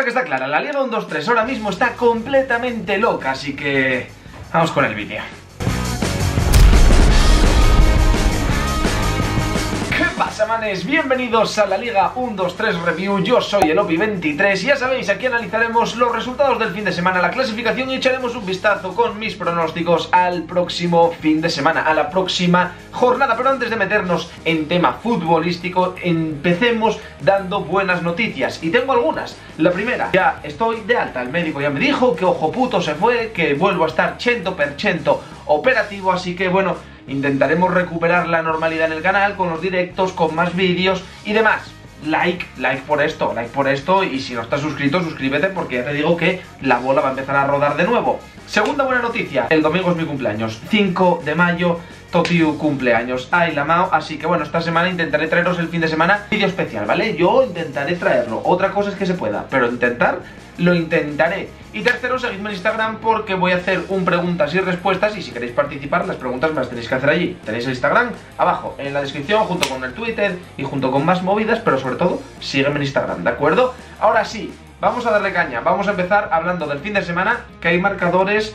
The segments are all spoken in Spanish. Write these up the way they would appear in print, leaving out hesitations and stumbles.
cosa que está clara, la Liga 123 ahora mismo está completamente loca, así que vamos con el vídeo. Manes, bienvenidos a la Liga 123 Review, yo soy el OPI23, ya sabéis, aquí analizaremos los resultados del fin de semana, la clasificación y echaremos un vistazo con mis pronósticos al próximo fin de semana, a la próxima jornada. Pero antes de meternos en tema futbolístico, empecemos dando buenas noticias, y tengo algunas. La primera, ya estoy de alta, el médico ya me dijo que ojo puto se fue, que vuelvo a estar 100% operativo, así que bueno, intentaremos recuperar la normalidad en el canal, con los directos, con más vídeos y demás. Like por esto, y si no estás suscrito, suscríbete, porque ya te digo que la bola va a empezar a rodar de nuevo. Segunda buena noticia, el domingo es mi cumpleaños, 5 de mayo, Totiu cumpleaños, ay la mao, así que bueno, esta semana intentaré traeros el fin de semana vídeo especial, ¿vale? Yo intentaré traerlo, otra cosa es que se pueda, pero intentar, lo intentaré. Y tercero, seguidme en Instagram porque voy a hacer un preguntas y respuestas, y si queréis participar, las preguntas me las tenéis que hacer allí. Tenéis el Instagram abajo en la descripción, junto con el Twitter y junto con más movidas, pero sobre todo, sígueme en Instagram, ¿de acuerdo? Ahora sí, vamos a darle caña, vamos a empezar hablando del fin de semana, que hay marcadores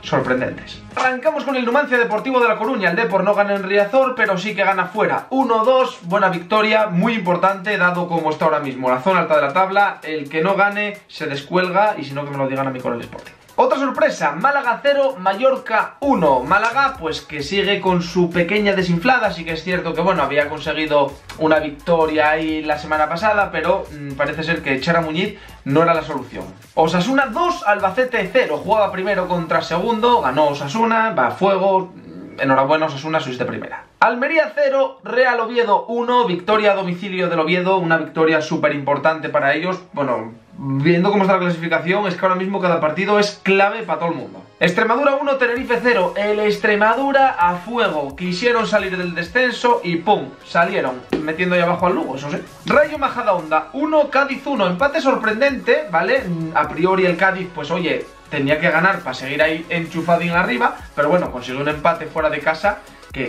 sorprendentes. Arrancamos con el Numancia Deportivo de la Coruña. El Depor no gana en Riazor, pero sí que gana fuera, 1-2, buena victoria, muy importante dado como está ahora mismo la zona alta de la tabla. El que no gane se descuelga, y si no, que me lo digan a mí con el Sporting. Otra sorpresa, Málaga 0, Mallorca 1. Málaga pues que sigue con su pequeña desinflada, sí que es cierto que bueno, había conseguido una victoria ahí la semana pasada, pero parece ser que Chara Muñiz no era la solución. Osasuna 2, Albacete 0, jugaba primero contra segundo, ganó Osasuna, va a fuego, enhorabuena Osasuna, sois de primera. Almería 0, Real Oviedo 1, victoria a domicilio del Oviedo, una victoria súper importante para ellos. Bueno, viendo cómo está la clasificación, es que ahora mismo cada partido es clave para todo el mundo. Extremadura 1, Tenerife 0, el Extremadura a fuego, quisieron salir del descenso y pum, salieron, metiendo ahí abajo al Lugo, eso sí. Rayo Majadahonda 1, Cádiz 1, empate sorprendente, ¿vale? A priori el Cádiz, pues oye, tenía que ganar para seguir ahí enchufadín arriba, pero bueno, consiguió un empate fuera de casa,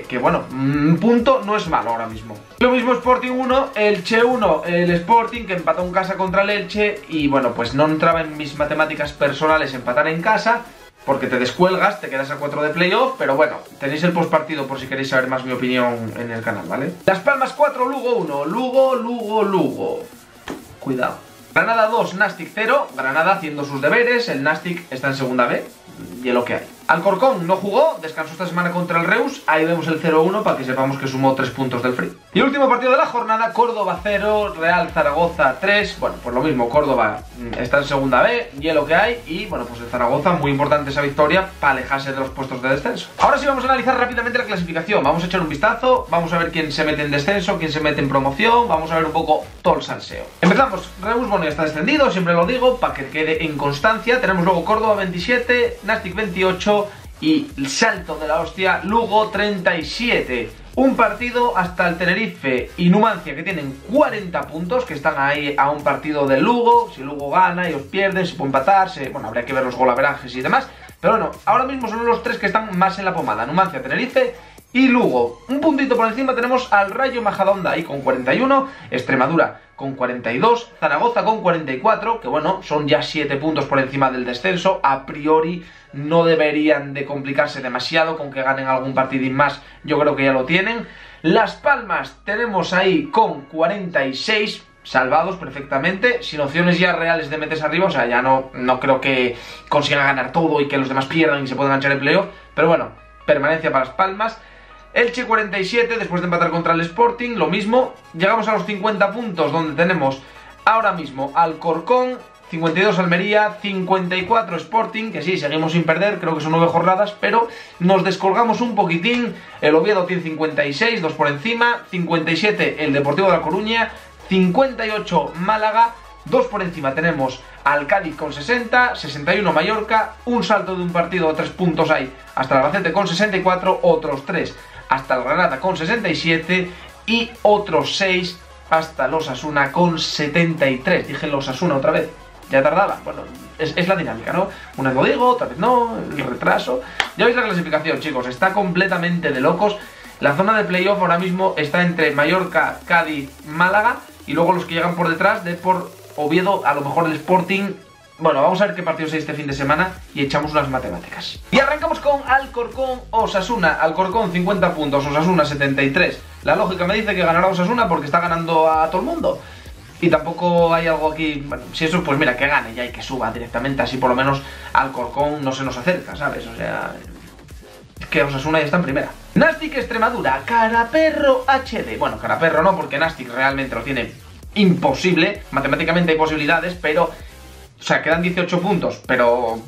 que bueno, un punto no es malo ahora mismo. Lo mismo Sporting 1, Elche 1, el Sporting que empató en casa contra el Elche, y bueno, pues no entraba en mis matemáticas personales empatar en casa, porque te descuelgas, te quedas a 4 de playoff, pero bueno, tenéis el postpartido por si queréis saber más mi opinión en el canal, ¿vale? Las Palmas 4, Lugo 1, Lugo, cuidado. Granada 2, Nastic 0, Granada haciendo sus deberes, el Nastic está en segunda B, y es lo que hay. Alcorcón no jugó, descansó esta semana contra el Reus, ahí vemos el 0-1 para que sepamos que sumó 3 puntos del Free. Y último partido de la jornada, Córdoba 0, Real Zaragoza 3, bueno, pues lo mismo, Córdoba está en segunda B, y es lo que hay, y bueno, pues el Zaragoza, muy importante esa victoria para alejarse de los puestos de descenso. Ahora sí vamos a analizar rápidamente la clasificación, vamos a echar un vistazo, vamos a ver quién se mete en descenso, quién se mete en promoción, vamos a ver un poco todo el salseo. Empezamos, Reus, bueno, ya está descendido, siempre lo digo, para que quede en constancia, tenemos luego Córdoba 27, Nastic 28, y el salto de la hostia, Lugo 37, un partido hasta el Tenerife y Numancia que tienen 40 puntos, que están ahí a un partido del Lugo. Si Lugo gana y os pierden, se puede empatar, bueno, habría que ver los golaverajes y demás, pero bueno, ahora mismo son los tres que están más en la pomada, Numancia, Tenerife y Lugo. Un puntito por encima tenemos al Rayo Majadahonda ahí con 41, Extremadura con 42, Zaragoza con 44, que bueno, son ya 7 puntos por encima del descenso, a priori no deberían de complicarse demasiado, con que ganen algún partidín más yo creo que ya lo tienen. Las Palmas tenemos ahí con 46, salvados perfectamente, sin opciones ya reales de meterse arriba, o sea, ya no creo que consigan ganar todo y que los demás pierdan y se puedan echar el playoff, pero bueno, permanencia para Las Palmas. Elche 47, después de empatar contra el Sporting, lo mismo. Llegamos a los 50 puntos, donde tenemos ahora mismo Alcorcón, 52 Almería, 54 Sporting, que sí, seguimos sin perder, creo que son 9 jornadas, pero nos descolgamos un poquitín. El Oviedo tiene 56, 2 por encima, 57 el Deportivo de la Coruña, 58 Málaga, 2 por encima tenemos al Cádiz con 60, 61 Mallorca, un salto de un partido a 3 puntos hay hasta el Albacete con 64, otros 3 hasta el Granada con 67 y otros 6 hasta el Osasuna con 73. Dije el Osasuna otra vez, ya tardaba, bueno, es la dinámica, ¿no? Una vez lo digo, otra vez no, el retraso. Ya veis la clasificación, chicos, está completamente de locos. La zona de playoff ahora mismo está entre Mallorca, Cádiz, Málaga y luego los que llegan por detrás de por Oviedo, a lo mejor el Sporting. Bueno, vamos a ver qué partidos hay este fin de semana y echamos unas matemáticas. Y arrancamos con Alcorcón-Osasuna. Alcorcón 50 puntos, Osasuna 73. La lógica me dice que ganará Osasuna porque está ganando a todo el mundo. Y tampoco hay algo aquí... Bueno, si eso, pues mira, que gane ya y que suba directamente. Así por lo menos Alcorcón no se nos acerca, ¿sabes? O sea... que Osasuna ya está en primera. Nastic Extremadura, Caraperro HD. Bueno, Caraperro no, porque Nastic realmente lo tiene imposible. Matemáticamente hay posibilidades, pero... O sea, quedan 18 puntos, pero...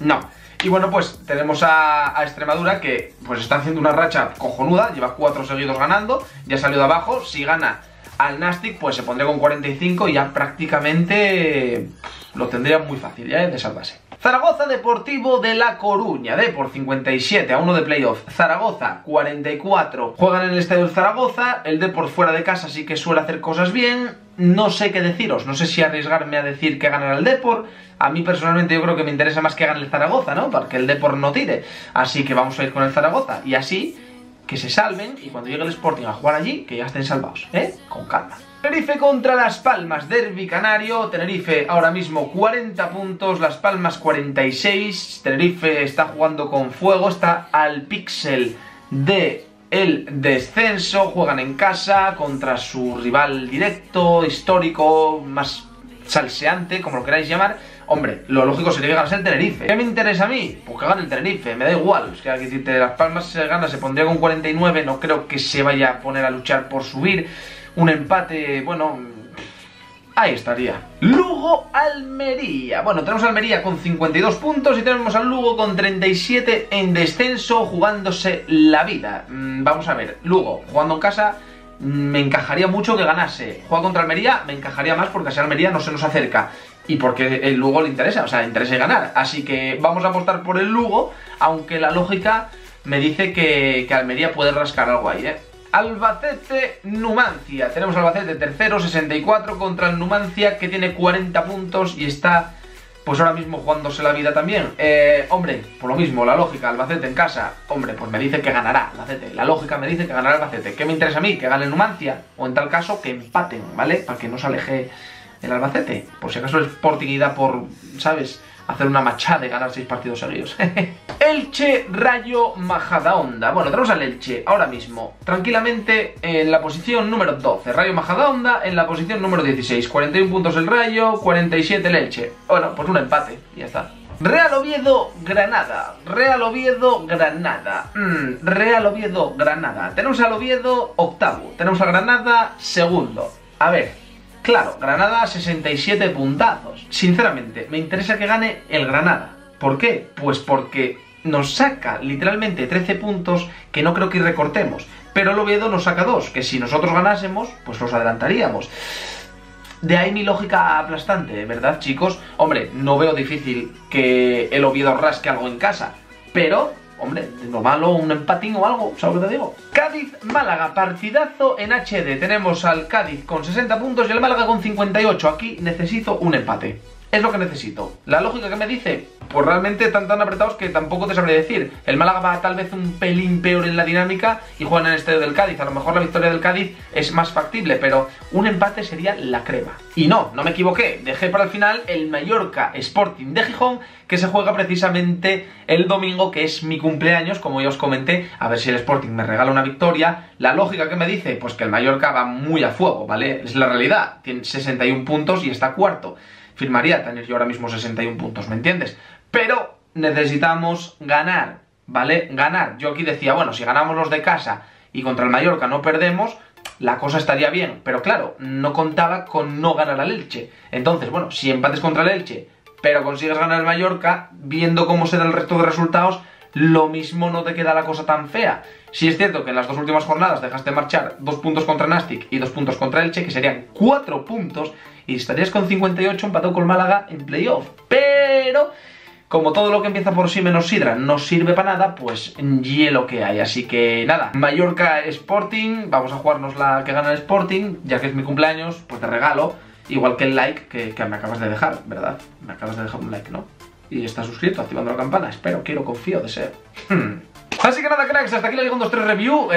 no. Y bueno, pues tenemos a Extremadura que pues está haciendo una racha cojonuda. Lleva 4 seguidos ganando. Ya salió de abajo. Si gana al Nastic, pues se pondría con 45 y ya prácticamente lo tendría muy fácil ya de salvarse. Zaragoza Deportivo de la Coruña, por 57 a 1 de playoff. Zaragoza 44. Juegan en el estadio Zaragoza. El Depor fuera de casa sí que suele hacer cosas bien. No sé qué deciros. No sé si arriesgarme a decir que ganará el Depor. A mí personalmente yo creo que me interesa más que gane el Zaragoza, ¿no? Porque el Depor no tire. Así que vamos a ir con el Zaragoza. Y así que se salven y cuando llegue el Sporting a jugar allí, que ya estén salvados, ¿eh? Con calma. Tenerife contra Las Palmas, derbi canario. Tenerife ahora mismo 40 puntos, Las Palmas 46. Tenerife está jugando con fuego, está al píxel de el descenso. Juegan en casa contra su rival directo, histórico, más salseante, como lo queráis llamar. Hombre, lo lógico sería que ganase el Tenerife. ¿Qué me interesa a mí? Pues que gane el Tenerife, me da igual. Es que aquí de Las Palmas se gana, se pondría con 49. No creo que se vaya a poner a luchar por subir. Un empate, bueno... ahí estaría. Lugo-Almería. Bueno, tenemos a Almería con 52 puntos y tenemos al Lugo con 37 en descenso, jugándose la vida. Vamos a ver, Lugo jugando en casa... me encajaría mucho que ganase. Juega contra Almería, me encajaría más porque así Almería no se nos acerca. Y porque el Lugo le interesa, o sea, le interesa ganar. Así que vamos a apostar por el Lugo, aunque la lógica me dice que Almería puede rascar algo ahí, ¿eh? Albacete-Numancia. Tenemos Albacete tercero, 64 contra el Numancia, que tiene 40 puntos y está... pues ahora mismo jugándose la vida también. Hombre, por lo mismo, la lógica, Albacete en casa. Hombre, pues me dice que ganará Albacete. La lógica me dice que ganará Albacete. ¿Qué me interesa a mí? Que gane Numancia. O en tal caso, que empaten, ¿vale? Para que no se aleje el Albacete. Por si acaso el Sporting da por, ¿sabes? Hacer una machada de ganar 6 partidos seguidos. Elche, Rayo Majadahonda. Bueno, tenemos al Elche ahora mismo tranquilamente en la posición número 12. Rayo Majadahonda en la posición número 16. 41 puntos el Rayo, 47 el Elche. Bueno, pues un empate y ya está. Real Oviedo, Granada. Real Oviedo, Granada. Real Oviedo, Granada. Tenemos al Oviedo octavo. Tenemos a Granada segundo. A ver... claro, Granada 67 puntazos. Sinceramente, me interesa que gane el Granada. ¿Por qué? Pues porque nos saca literalmente 13 puntos que no creo que recortemos. Pero el Oviedo nos saca 2, que si nosotros ganásemos, pues los adelantaríamos. De ahí mi lógica aplastante, ¿verdad, chicos? Hombre, no veo difícil que el Oviedo rasque algo en casa. Pero... hombre, de lo malo, un empatín o algo, ¿sabes lo que te digo? Cádiz-Málaga, partidazo en HD. Tenemos al Cádiz con 60 puntos y al Málaga con 58. Aquí necesito un empate. Es lo que necesito. La lógica que me dice, pues realmente están tan apretados que tampoco te sabré decir. El Málaga va tal vez un pelín peor en la dinámica y juegan en el estadio del Cádiz. A lo mejor la victoria del Cádiz es más factible, pero un empate sería la crema. Y no, no me equivoqué. Dejé para el final el Mallorca Sporting de Gijón, que se juega precisamente el domingo, que es mi cumpleaños, como ya os comenté. A ver si el Sporting me regala una victoria. La lógica que me dice, pues que el Mallorca va muy a fuego, ¿vale? Es la realidad. Tiene 61 puntos y está cuarto. Firmaría tener yo ahora mismo 61 puntos, ¿me entiendes? Pero necesitamos ganar, ¿vale? Ganar. Yo aquí decía, bueno, si ganamos los de casa y contra el Mallorca no perdemos... la cosa estaría bien, pero claro, no contaba con no ganar al Elche. Entonces, bueno, si empates contra el Elche... pero consigues ganar el Mallorca, viendo cómo se da el resto de resultados, lo mismo no te queda la cosa tan fea. Si es cierto que en las dos últimas jornadas dejaste marchar 2 puntos contra Nastic y 2 puntos contra Elche, que serían 4 puntos, y estarías con 58 empatado con Málaga en playoff. Pero, como todo lo que empieza por sí menos sidra no sirve para nada, pues hielo que hay. Así que nada, Mallorca Sporting, vamos a jugarnos la que gana el Sporting, ya que es mi cumpleaños, pues te regalo. Igual que el like que me acabas de dejar, ¿verdad? Me acabas de dejar un like, ¿no? Y estás suscrito, activando la campana. Espero, quiero, confío, deseo. Así que nada, cracks, hasta aquí la Liga 123 Review.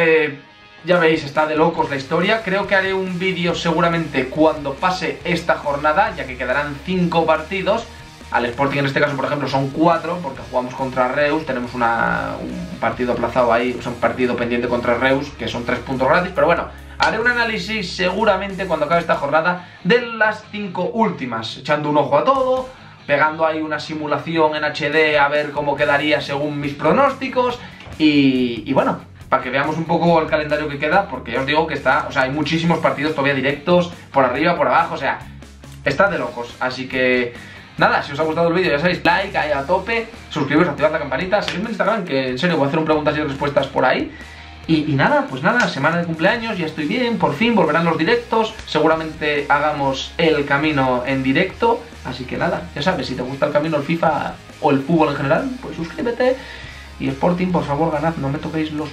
Ya veis, está de locos la historia. Creo que haré un vídeo seguramente cuando pase esta jornada, ya que quedarán 5 partidos. Al Sporting en este caso, por ejemplo, son 4, porque jugamos contra Reus, tenemos un partido aplazado ahí, o sea, un partido pendiente contra Reus, que son 3 puntos gratis, pero bueno, haré un análisis seguramente cuando acabe esta jornada de las 5 últimas, echando un ojo a todo, pegando ahí una simulación en HD a ver cómo quedaría según mis pronósticos y bueno, para que veamos un poco el calendario que queda, porque ya os digo que está, o sea, hay muchísimos partidos todavía directos, por arriba, por abajo, o sea, está de locos, así que... Nada, si os ha gustado el vídeo ya sabéis, like, ahí a tope, suscribiros, activad la campanita, seguidme en Instagram, que en serio voy a hacer un preguntas y respuestas por ahí. Y nada, pues nada, semana de cumpleaños, ya estoy bien, por fin volverán los directos, seguramente hagamos el camino en directo. Así que nada, ya sabes, si te gusta el camino, el FIFA o el fútbol en general, pues suscríbete. Y Sporting, por favor, ganad, no me toquéis los...